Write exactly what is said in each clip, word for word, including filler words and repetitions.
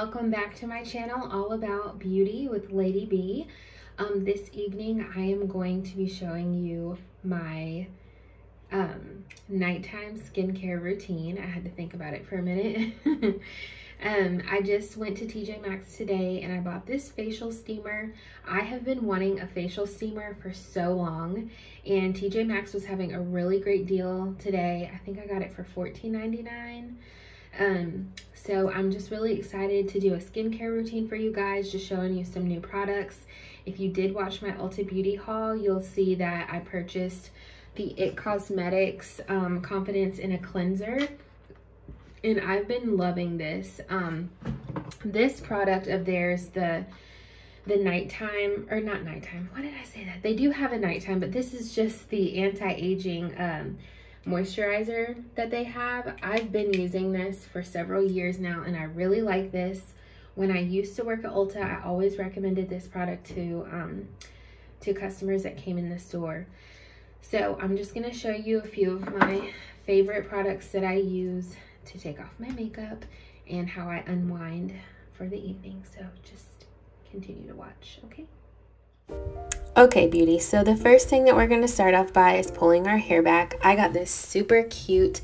Welcome back to my channel, All About Beauty with Lady B. Um, this evening I am going to be showing you my um, nighttime skincare routine. I had to think about it for a minute. um, I just went to T J Maxx today and I bought this facial steamer. I have been wanting a facial steamer for so long, and T J Maxx was having a really great deal today. I think I got it for fourteen ninety-nine. Um, so I'm just really excited to do a skincare routine for you guys, just showing you some new products. If you did watch my Ulta Beauty haul, you'll see that I purchased the It Cosmetics um, Confidence in a Cleanser, and I've been loving this. Um, this product of theirs, the the nighttime, or not nighttime, why did I say that? They do have a nighttime, but this is just the anti-aging um, moisturizer that they have. I've been using this for several years now and I really like this. When I used to work at Ulta, I always recommended this product to um, to customers that came in the store. So I'm just gonna show you a few of my favorite products that I use to take off my makeup and how I unwind for the evening. So just continue to watch, okay? Okay, beauty, so the first thing that we're going to start off by is pulling our hair back. I got this super cute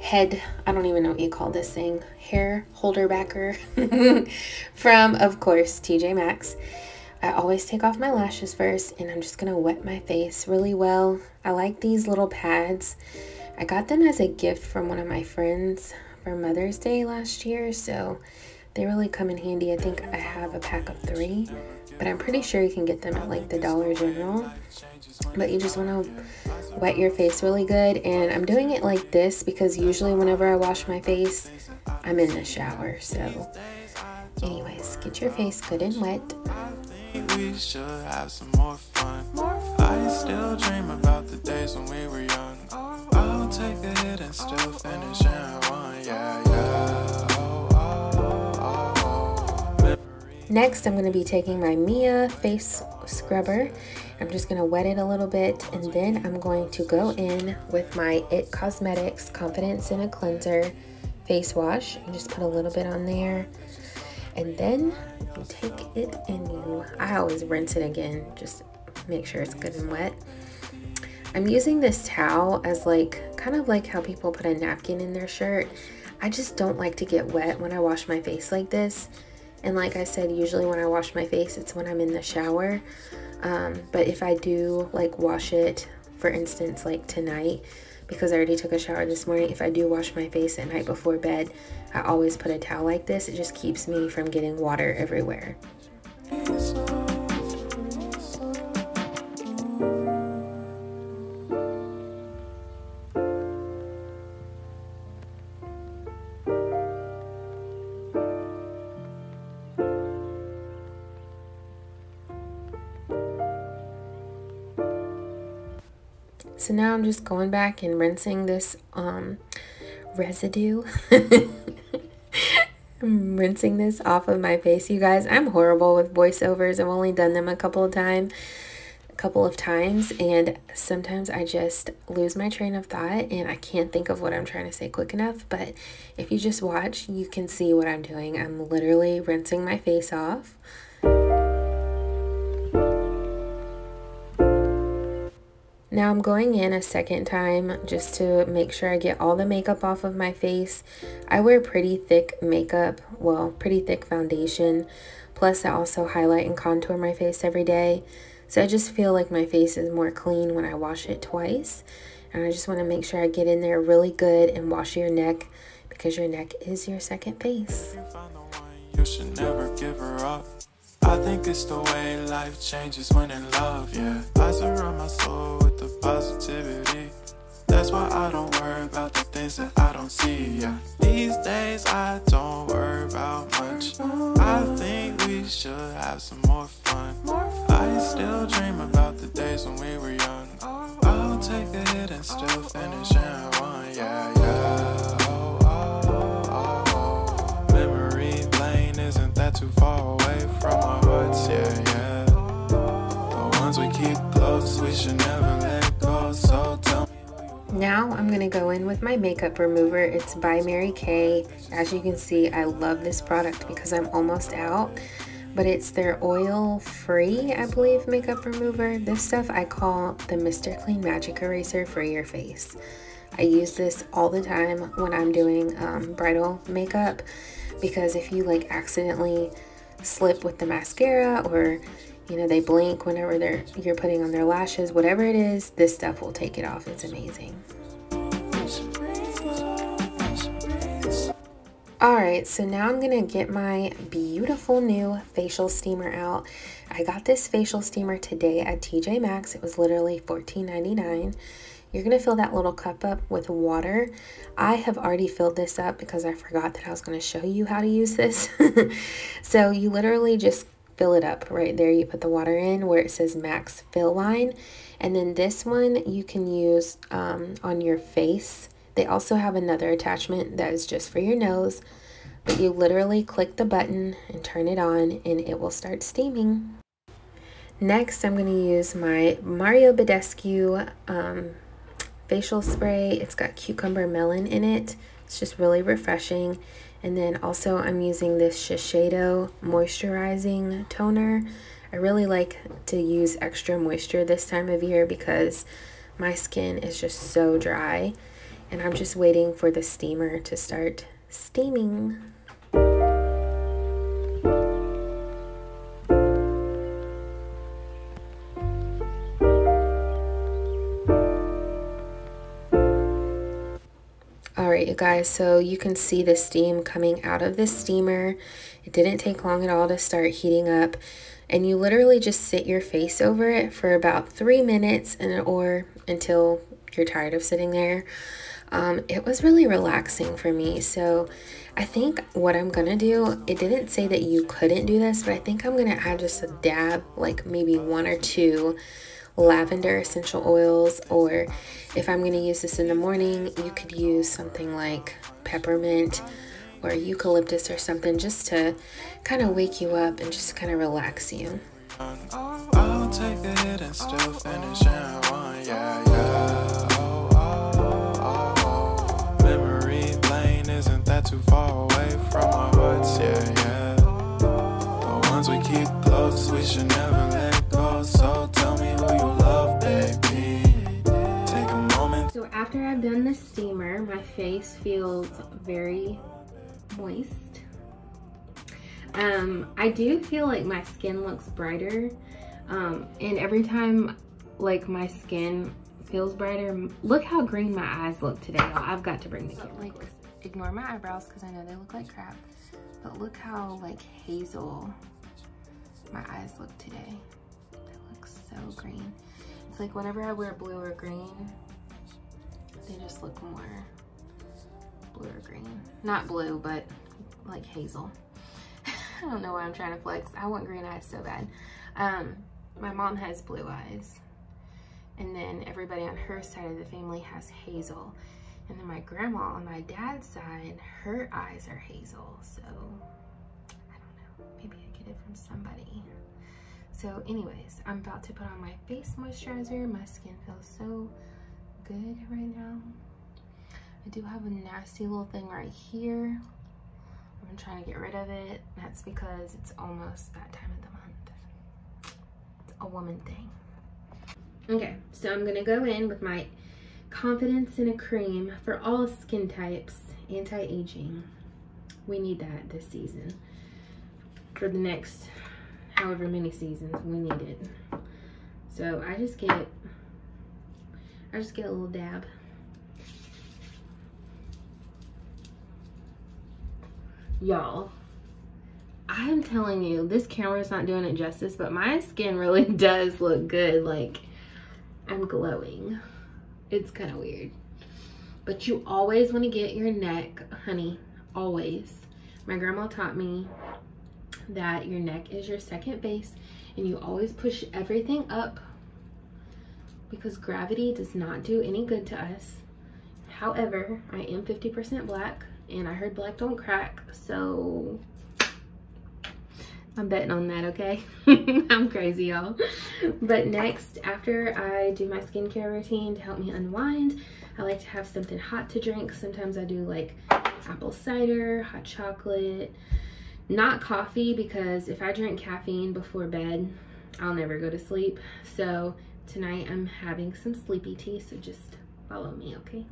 head, I don't even know what you call this thing, hair holder backer from, of course, T J Maxx. I always take off my lashes first, and I'm just going to wet my face really well. I like these little pads. I got them as a gift from one of my friends for Mother's Day last year, so they really come in handy. I think I have a pack of three, but I'm pretty sure you can get them at like the Dollar General. But you just want to wet your face really good, and I'm doing it like this because usually whenever I wash my face, I'm in the shower. So anyways, get your face good and wet. We should have some more fun. I still dream about the days when we were young. I'll take a hit and still finish and run, yeah, yeah. Next, I'm going to be taking my Mia face scrubber. I'm just going to wet it a little bit, and then I'm going to go in with my It Cosmetics Confidence in a Cleanser face wash and just put a little bit on there. And then you take it and you, I always rinse it again, just make sure it's good and wet. I'm using this towel as like, kind of like how people put a napkin in their shirt. I just don't like to get wet when I wash my face like this. And like I said, usually when I wash my face, it's when I'm in the shower. Um, but if I do like wash it, for instance, like tonight, because I already took a shower this morning, if I do wash my face at night before bed, I always put a towel like this. It just keeps me from getting water everywhere. So now I'm just going back and rinsing this um, residue. I'm rinsing this off of my face, you guys. I'm horrible with voiceovers. I've only done them a couple of time, a couple of times, and sometimes I just lose my train of thought and I can't think of what I'm trying to say quick enough. But if you just watch, you can see what I'm doing. I'm literally rinsing my face off. Now I'm going in a second time just to make sure I get all the makeup off of my face. I wear pretty thick makeup, well, pretty thick foundation. Plus I also highlight and contour my face every day. So I just feel like my face is more clean when I wash it twice. And I just want to make sure I get in there really good and wash your neck, because your neck is your second face. You should never give her up. I think it's the way life changes when in love, yeah. I surround my soul with the positivity. That's why I don't worry about the things that I don't see, yeah. These days I don't worry about much. I think we should have some more fun. I still dream about the days when we were young. I'll take a hit and still finish and run, yeah, yeah. Oh, oh, oh, oh. Memory lane, isn't that too far away from our hearts, yeah, yeah. The ones we keep close, we should never let go. So tell me who you Now I'm gonna go in with my makeup remover. It's by Mary Kay. As you can see, I love this product because I'm almost out, but it's their oil-free, I believe, makeup remover. This stuff I call the Mister Clean Magic Eraser for your face. I use this all the time when I'm doing um, bridal makeup, because if you like accidentally slip with the mascara, or you know, they blink whenever they're you're putting on their lashes, whatever it is, this stuff will take it off. It's amazing. Alright, so now I'm gonna get my beautiful new facial steamer out. I got this facial steamer today at T J Maxx. It was literally fourteen ninety-nine. You're gonna fill that little cup up with water. I have already filled this up because I forgot that I was gonna show you how to use this. So you literally just fill it up right there. You put the water in where it says Max Fill Line, and then this one you can use um, on your face. They also have another attachment that is just for your nose, but you literally click the button and turn it on and it will start steaming. Next, I'm going to use my Mario Badescu um, facial spray. It's got cucumber melon in it. It's just really refreshing. And then also I'm using this Shiseido moisturizing toner. I really like to use extra moisture this time of year because my skin is just so dry, and I'm just waiting for the steamer to start steaming. Alright you guys, so you can see the steam coming out of this steamer. It didn't take long at all to start heating up, and you literally just sit your face over it for about three minutes and or until you're tired of sitting there. Um, it was really relaxing for me, so I think what I'm gonna do, it didn't say that you couldn't do this, but I think I'm gonna add just a dab, like maybe one or two lavender essential oils, or if I'm going to use this in the morning, you could use something like peppermint or eucalyptus or something, just to kind of wake you up and just kind of relax you. I'll take the hit and still finish and run, yeah, yeah. Oh, oh, oh, oh. Memory lane isn't that too far away from our hearts, yeah, yeah. The ones we keep close, we should never let go, so tell me who you love, baby. Take a moment. So after I've done the steamer, my face feels very moist. Um, I do feel like my skin looks brighter, um, and every time like my skin feels brighter, look how green my eyes look today. I've got to bring the camera like, ignore my eyebrows because I know they look like crap, but look how like hazel my eyes look today. They look so green. It's like whenever I wear blue or green, they just look more blue or green. Not blue, but like hazel. I don't know why I'm trying to flex. I want green eyes so bad. Um, my mom has blue eyes. And then everybody on her side of the family has hazel. And then my grandma on my dad's side, her eyes are hazel. So maybe I get it from somebody. So anyways, I'm about to put on my face moisturizer. My skin feels so good right now. I do have a nasty little thing right here. I've been trying to get rid of it. That's because it's almost that time of the month. It's a woman thing. Okay, so I'm gonna go in with my Confidence in a Cream for all skin types, anti-aging. We need that this season. For the next however many seasons we need it. So I just get I just get a little dab. Y'all, I am telling you, this camera's not doing it justice, but my skin really does look good. Like, I'm glowing. It's kind of weird. But you always want to get your neck, honey, always. My grandma taught me that your neck is your second base, and you always push everything up because gravity does not do any good to us. However, I am fifty percent black, and I heard black don't crack, so I'm betting on that, okay? I'm crazy, y'all. But next, after I do my skincare routine to help me unwind, I like to have something hot to drink. Sometimes I do like apple cider, hot chocolate, not coffee, because if I drink caffeine before bed, I'll never go to sleep. So tonight I'm having some sleepy tea, so just follow me, okay?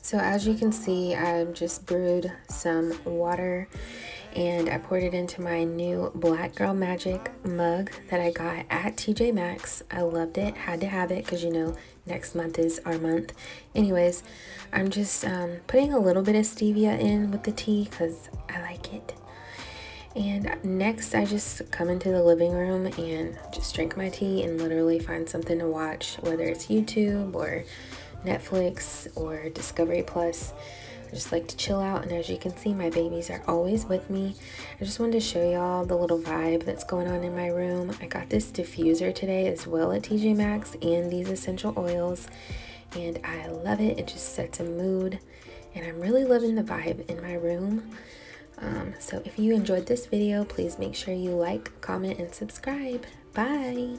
So as you can see, I've just brewed some water and I poured it into my new Black Girl Magic mug that I got at T J Maxx. I loved it, had to have it because, you know, next month is our month. Anyways, I'm just um, putting a little bit of stevia in with the tea because I like it. And next I just come into the living room and just drink my tea and literally find something to watch, whether it's YouTube or Netflix or Discovery Plus. I just like to chill out, and as you can see, my babies are always with me. I just wanted to show y'all the little vibe that's going on in my room. I got this diffuser today as well at T J Maxx and these essential oils, and I love it. It just sets a mood, and I'm really loving the vibe in my room. Um, so if you enjoyed this video, please make sure you like, comment, and subscribe. Bye!